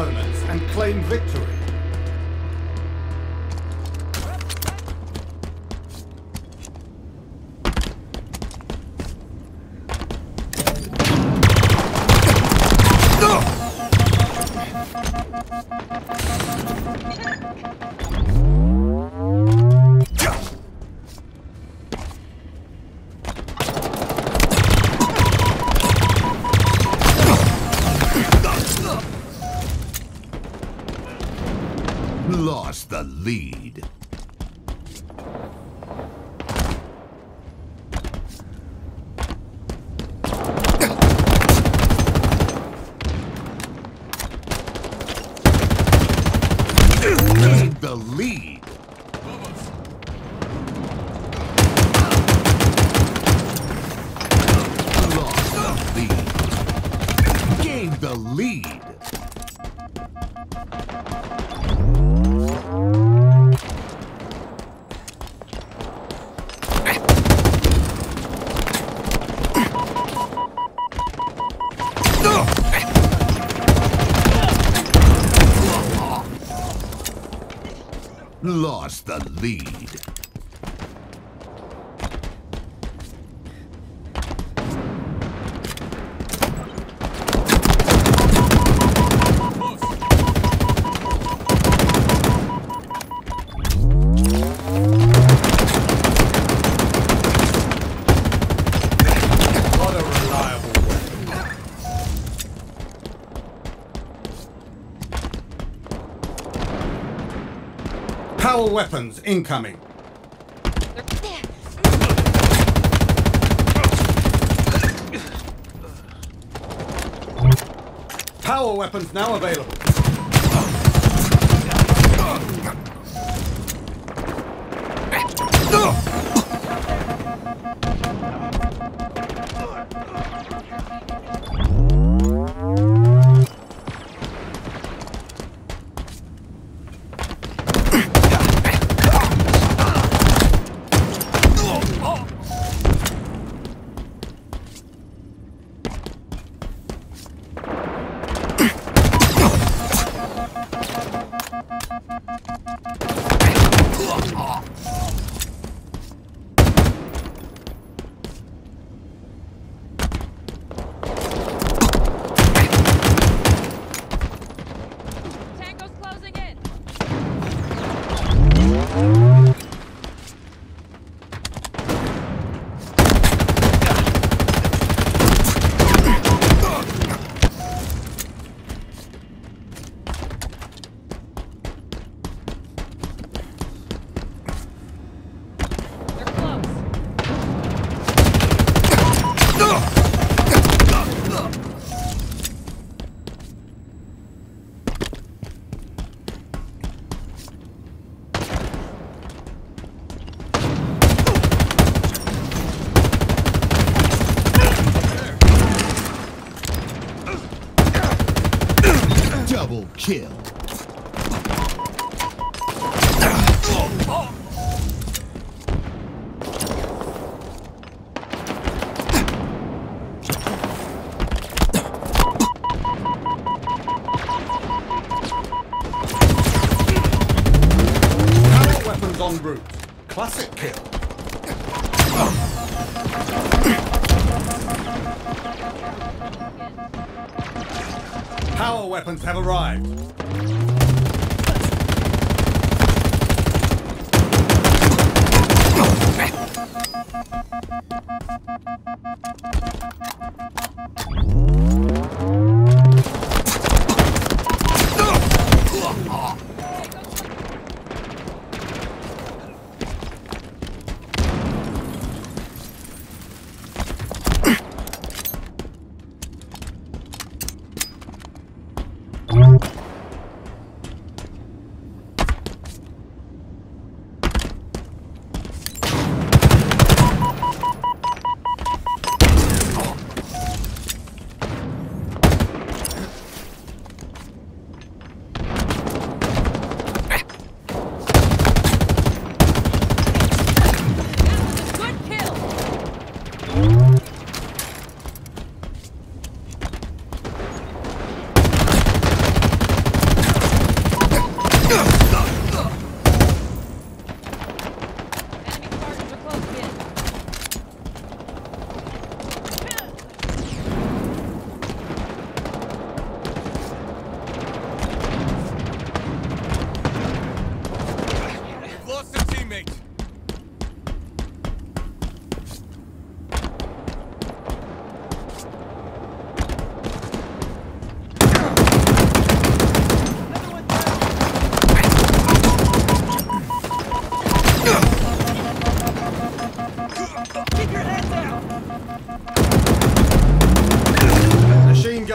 opponents and claim victory. Lost the lead. Need the lead. Lost the lead. Gained the lead. Lost the lead. Power weapons incoming. Power weapons now available. Double kill. Power weapons en route. Classic kill. Power weapons have arrived.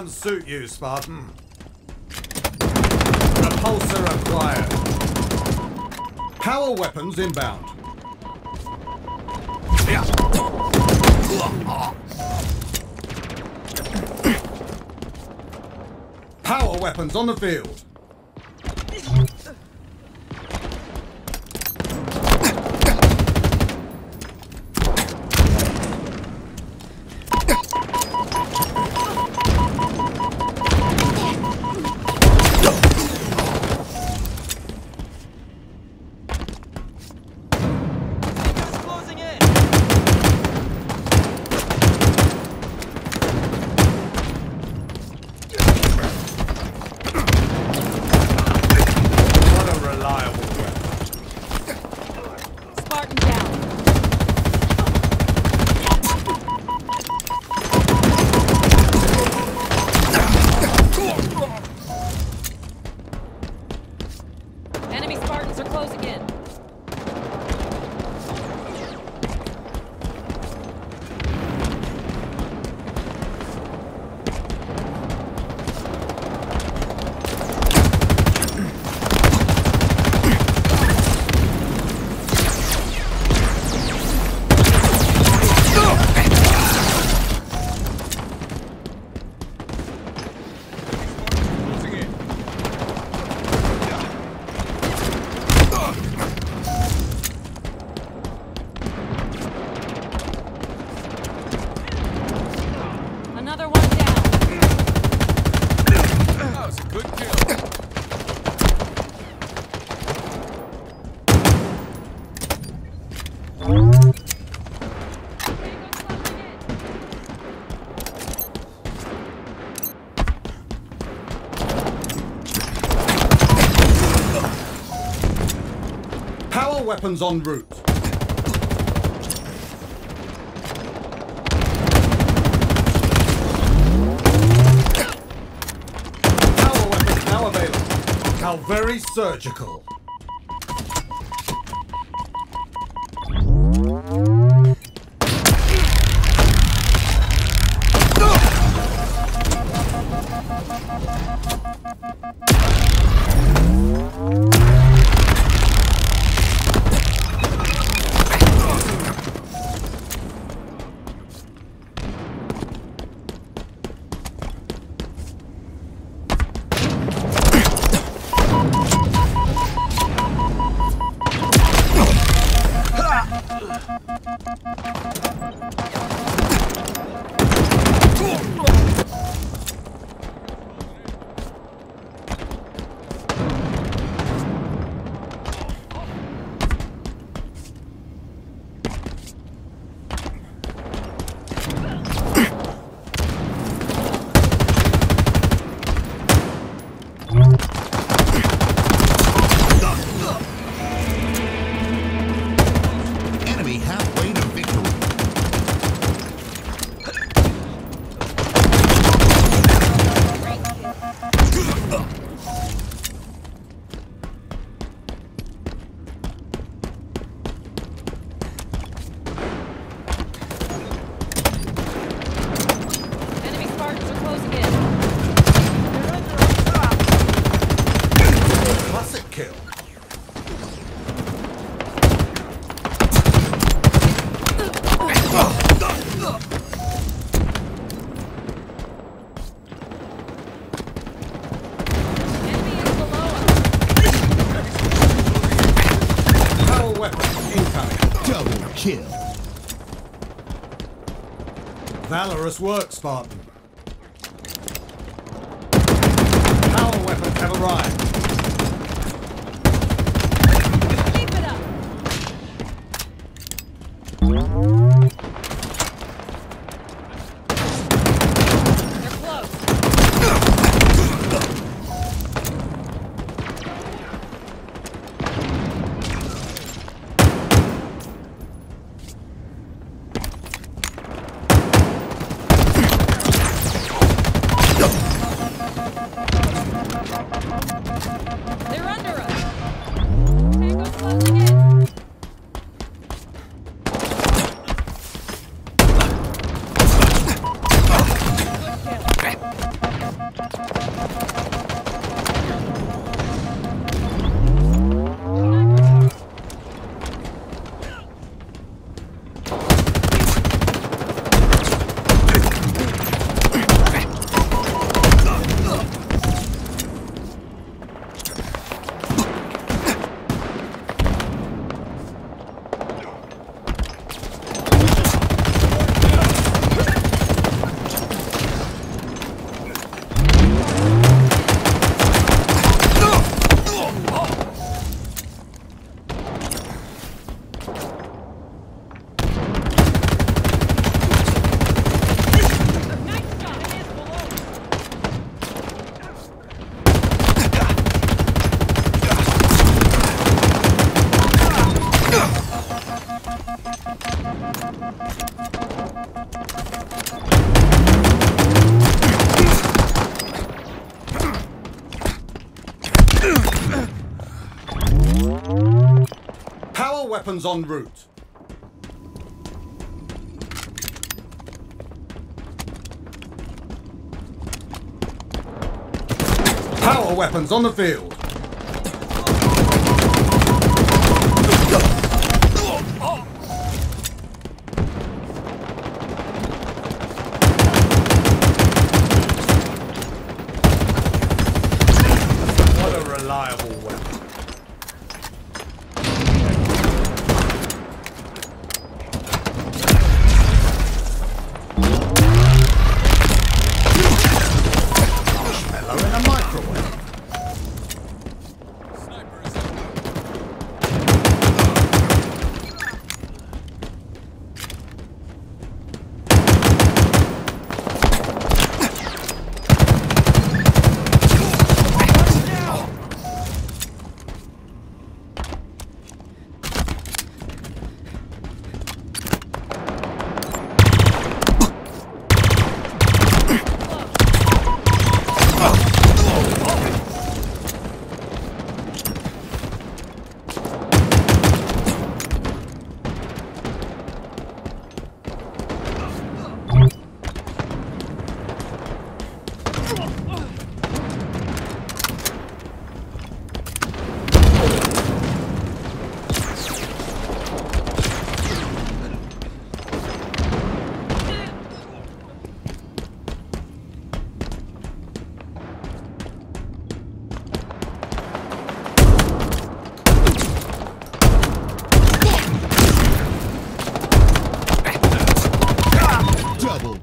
guns suit you, Spartan. Repulsor acquired. Power weapons inbound. Power weapons on the field. Weapons en route. Power weapons now available. Calvary Surgical. Valorous work, Spartan. Power weapons have arrived. Keep it up. weapons en route. Power weapons on the field.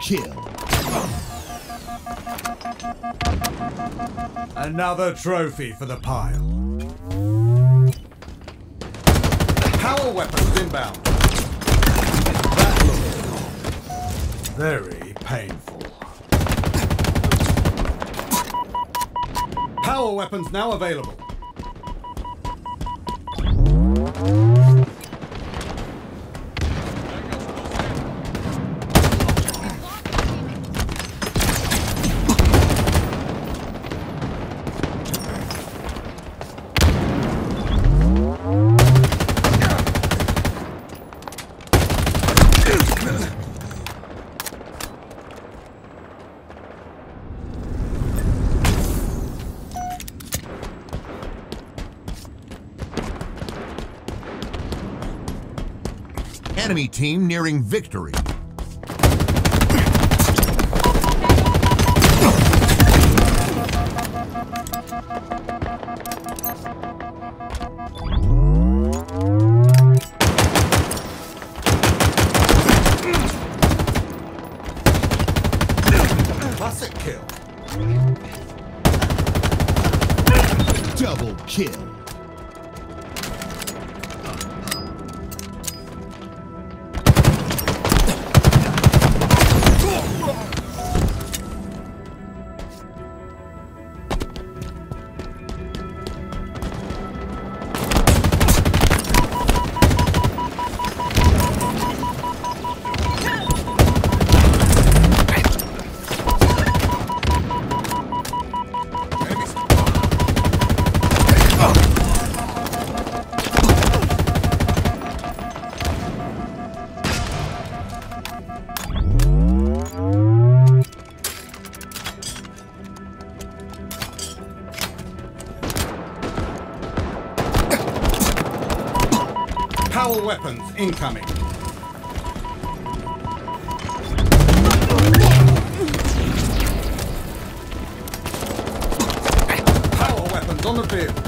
Kill. Another trophy for the pile. Power weapons inbound. That looks very painful. Power weapons now available. Enemy team nearing victory. Classic kill. Double kill. Power weapons incoming. Power weapons on the field.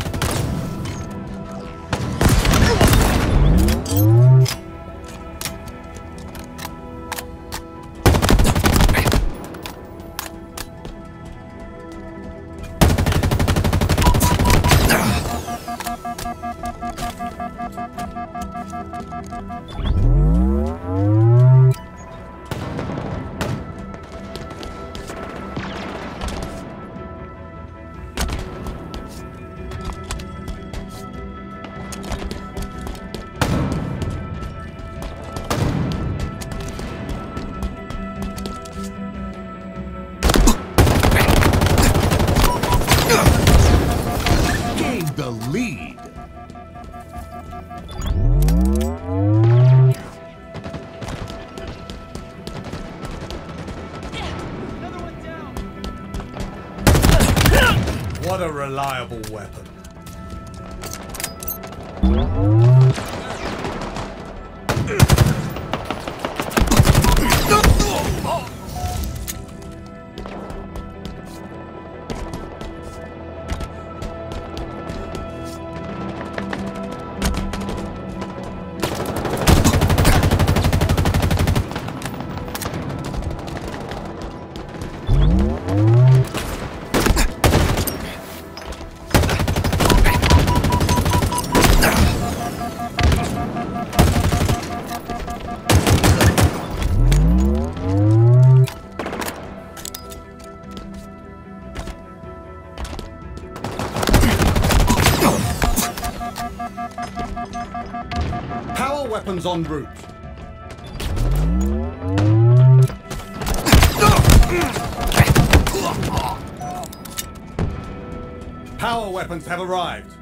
What a reliable weapon. Power weapons en route. Power weapons have arrived.